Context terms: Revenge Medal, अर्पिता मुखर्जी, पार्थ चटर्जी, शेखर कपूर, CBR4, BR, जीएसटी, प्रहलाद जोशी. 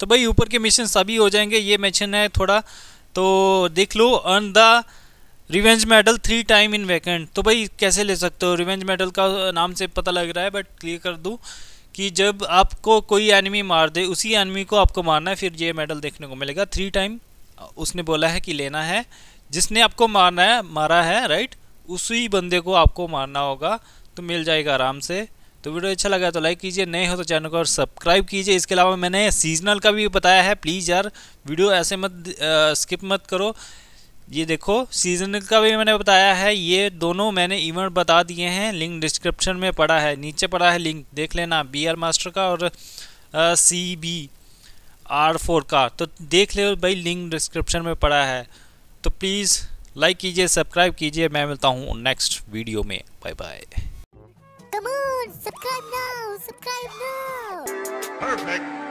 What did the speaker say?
तो भाई ऊपर के मिशन सभी हो जाएंगे, ये मिशन है थोड़ा तो देख लो। Earn the revenge medal 3 time in vacant. तो भाई कैसे ले सकते हो, रिवेंज मेडल का नाम से पता लग रहा है, बट क्लियर कर दूँ कि जब आपको कोई एनिमी मार दे उसी एनिमी को आपको मारना है, फिर ये मेडल देखने को मिलेगा। 3 टाइम उसने बोला है कि लेना है, जिसने आपको मारना है मारा है राइट, उसी बंदे को आपको मारना होगा, तो मिल जाएगा आराम से। तो वीडियो अच्छा लगा तो लाइक कीजिए, नए हो तो चैनल को और सब्सक्राइब कीजिए। इसके अलावा मैंने सीजनल का भी बताया है, प्लीज़ यार वीडियो ऐसे मत स्किप मत करो। ये देखो सीजनल का भी मैंने बताया है, ये दोनों मैंने इवेंट बता दिए हैं, लिंक डिस्क्रिप्शन में पड़ा है, नीचे पड़ा है लिंक देख लेना, BR मास्टर का और CBR4 का, तो देख ले भाई लिंक डिस्क्रिप्शन में पड़ा है। तो प्लीज़ लाइक कीजिए, सब्सक्राइब कीजिए, मैं मिलता हूँ नेक्स्ट वीडियो में, bye bye. Come on subscribe now.